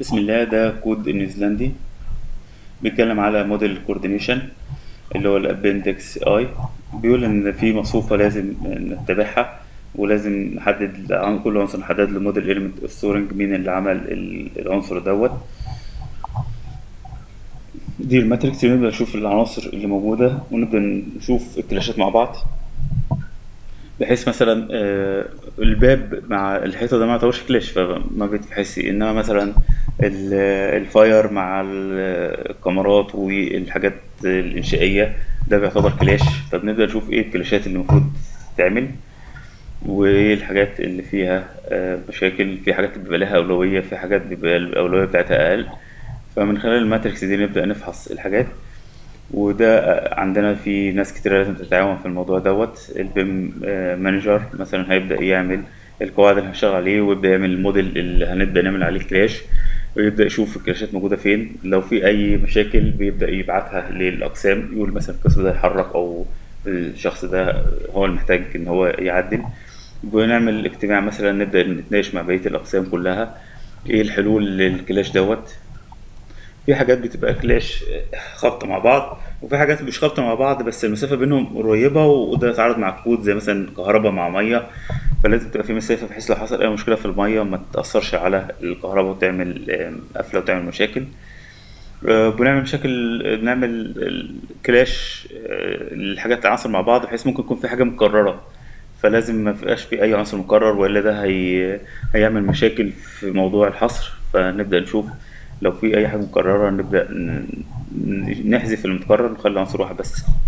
بسم الله. ده كود نيوزيلندي بيتكلم على موديل كوردينيشن اللي هو الابندكس اي، بيقول ان في مصفوفه لازم نتبعها ولازم نحدد كل عنصر نحدد له موديل ايلمنت ستورنج، مين اللي عمل العنصر دوت. دي الماتريكس، نبدا نشوف العناصر اللي موجوده ونبدا نشوف الكلاشات مع بعض، بحيث مثلا الباب مع الحيطه ده ما يعتبرش كلاش فما بيتحسش، انما مثلا الفاير مع الكاميرات والحاجات الانشائيه ده بيعتبر كلاش. فبنبدا نشوف ايه الكلاشات اللي المفروض تتعمل وايه الحاجات اللي فيها مشاكل، في حاجات بيبقى لها اولويه، في حاجات بيبقى الاولويه بتاعتها اقل. فمن خلال الماتريكس دي نبدا نفحص الحاجات، وده عندنا في ناس كتير لازم تتعاون في الموضوع دوت. البيم مانجر مثلا هيبدا يعمل القواعد اللي هنشتغل عليه، ويبدا يعمل الموديل اللي هنبدا نعمل عليه كلاش، ويبدا يشوف الكلاشات موجوده فين. لو في اي مشاكل بيبدا يبعتها للاقسام، يقول مثلا القسم ده يحرك او الشخص ده هو المحتاج ان هو يعدل. بنعمل اجتماع مثلا نبدا نتناقش مع بقيه الاقسام كلها ايه الحلول للكلاش دوت. في حاجات بتبقى كلاش خبطة مع بعض، وفي حاجات مش خبطة مع بعض بس المسافة بينهم قريبة وده يتعارض مع الكود، زي مثلا كهرباء مع مية، فلازم تبقى في مسافة بحيث لو حصل أي مشكلة في المية ما تأثرش على الكهرباء وتعمل قفلة وتعمل مشاكل. بنعمل كلاش الحاجات العناصر مع بعض، بحيث ممكن يكون في حاجة مكررة، فلازم ما يبقاش في أي عنصر مكرر وإلا ده هيعمل مشاكل في موضوع الحصر. فنبدأ نشوف لو في اي حاجه مكرره نبدا نحذف المتكرر ونخلي عنصر واحد بس.